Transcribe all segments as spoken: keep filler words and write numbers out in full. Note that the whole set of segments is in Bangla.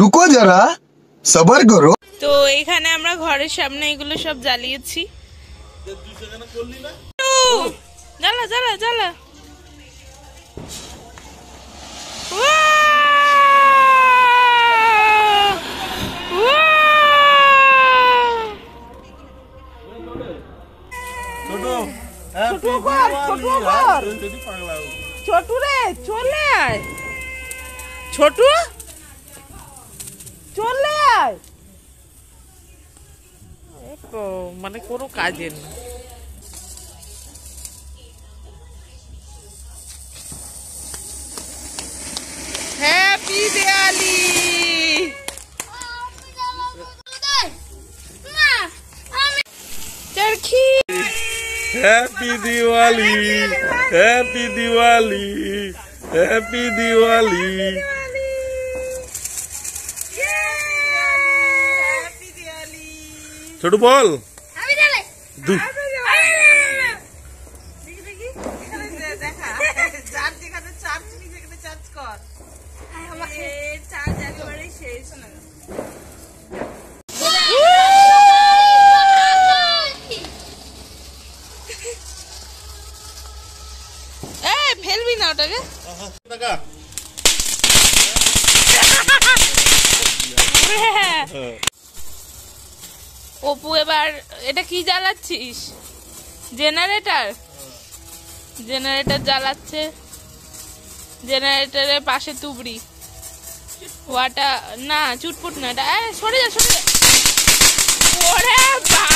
রুকো যারা সবর করো। তো এখানে আমরা ঘরের সামনে এগুলো সব জ্বালিয়েছি। জ্বালা জ্বালা জ্বালা ছোট রে চলে আয় ছোট চলে আয় মানে কোনো কাজের না। Happy Diwali. Happy Diwali happy Diwali happy Diwali ছোট বল ফেলবি না ওটাকে। অপু এবার এটা কি জ্বালাচ্ছিস? Generator generator জ্বালাচ্ছে। জেনারেটরের পাশে তুবড়ি ওয়াটা না চুটপুট না এটা সরে যা সরে যা। ওরে বাবা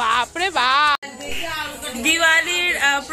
বাপরে বাপ। দিওয়ালির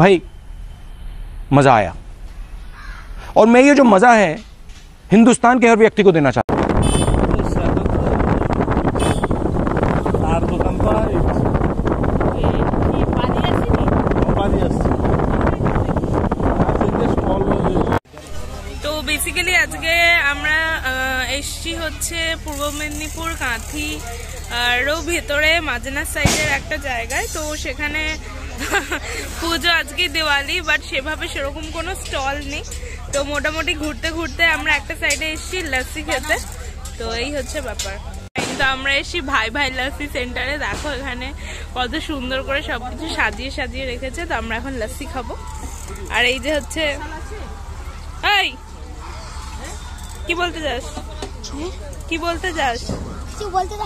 ভাই মজা আয়া और मैं ये जो मजा है हिंदुस्तान के हर व्यक्ति को देना चाहता हूं। তো বেসিক্যালি আজকে আমরা এসছি হচ্ছে পূর্ব মেদিনীপুর কাঁথি আরও ভেতরে মাজনার সাইডের একটা জায়গায়। তো সেখানে পুজো আজকে দিওয়ালি বাট সেভাবে সেরকম কোনো স্টল নেই। তো মোটামুটি ঘুরতে ঘুরতে আমরা একটা সাইডে এসছি লস্যি খেতে। তো এই হচ্ছে ব্যাপার। তো আমরা এসছি ভাই ভাই লস্যি সেন্টারে। দেখো এখানে কত সুন্দর করে সব কিছু সাজিয়ে সাজিয়ে রেখেছে। তো আমরা এখন লস্যি খাবো। আর এই যে হচ্ছে এই কি বলতে যাস কি বলতে যাস আচ্ছা ঠিক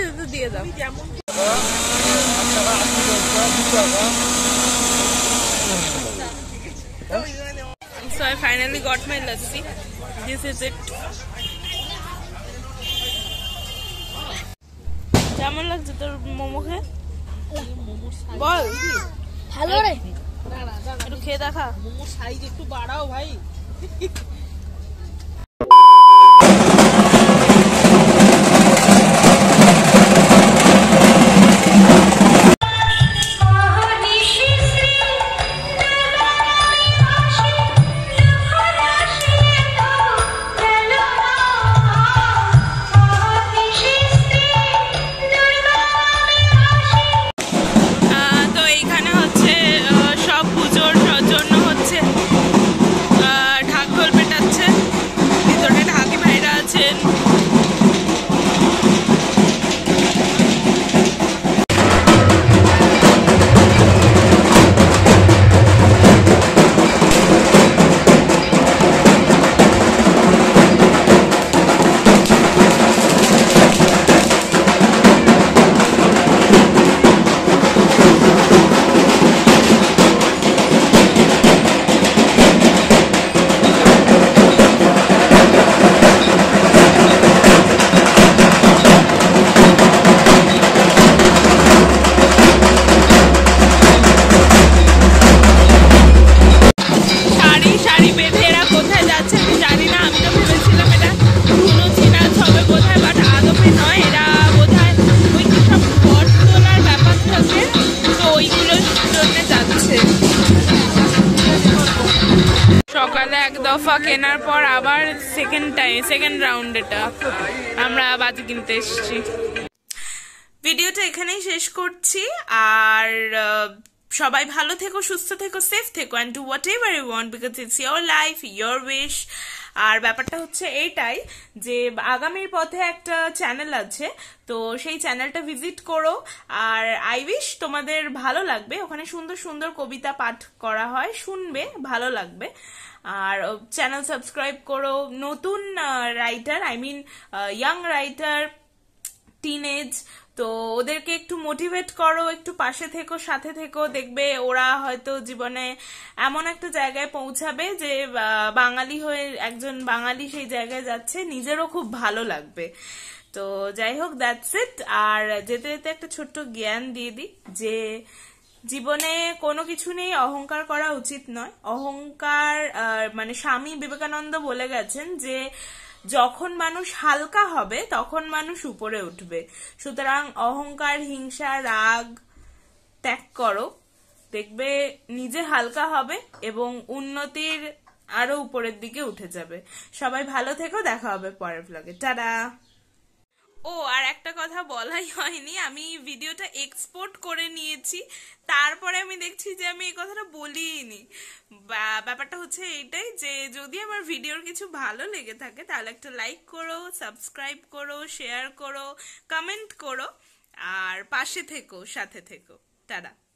আছে তো দিয়ে দাও। So I finally got my lassi. This is it. কেমন লাগছে তোর মোমো খেয়ে? বল ভালো রে। একটু খেয়ে দেখা। মোমো সাইজ একটু বাড়াও ভাই। ছোয়া কেনার পর আবার সেকেন্ড টাইম সেকেন্ড রাউন্ড এটা আমরা বাজি কিনতে এসেছি। ভিডিওটা এখানেই শেষ করছি, আর সবাই ভালো থেকো, সুস্থ থেকো, সেফ থেকো, and do whatever you want because it's your life, your wish. আর ব্যাপারটা হচ্ছে এইটাই যে আগামীর পথে একটা চ্যানেল আছে, তো সেই চ্যানেলটা ভিজিট করো, আর আই উইশ তোমাদের ভালো লাগবে। ওখানে সুন্দর সুন্দর কবিতা পাঠ করা হয়, শুনবে, ভালো লাগবে। আর চ্যানেল সাবস্ক্রাইব করো। নতুন writer, I mean young writer, teenage, তো ওদেরকে একটু মোটিভেট করো, একটু পাশে থেকো, সাথে থেকো। দেখবে ওরা হয়তো জীবনে এমন একটা জায়গায় পৌঁছাবে যে বাঙালি হয়ে একজন বাঙালি সেই জায়গায় যাচ্ছে, নিজেরও খুব ভালো লাগবে। তো যাই হোক, দ্যাটস ইট। আর যেতে যেতে একটা ছোট্ট জ্ঞান দিয়ে দিই যে জীবনে কোনো কিছু নিয়ে অহংকার করা উচিত নয়। অহংকার মানে স্বামী বিবেকানন্দ বলে গেছেন যে যখন মানুষ হালকা হবে তখন মানুষ উপরে উঠবে। সুতরাং অহংকার, হিংসা, রাগ ত্যাগ করো, দেখবে নিজে হালকা হবে এবং উন্নতির আরো উপরের দিকে উঠে যাবে। সবাই ভালো থেকো, দেখা হবে পরের ব্লগে, টাটা। ও আর একটা কথা বলাই হয়নি, আমি ভিডিওটা এক্সপোর্ট করে নিয়েছি, তারপরে আমি দেখছি যে আমি এই কথাটা বলিনি। ব্যাপারটা হচ্ছে এইটাই যে যদি আমার ভিডিওর কিছু ভালো লেগে থাকে তাহলে একটা লাইক করো, সাবস্ক্রাইব করো, শেয়ার করো, কমেন্ট করো, আর পাশে থেকো, সাথে থেকো। টাটা।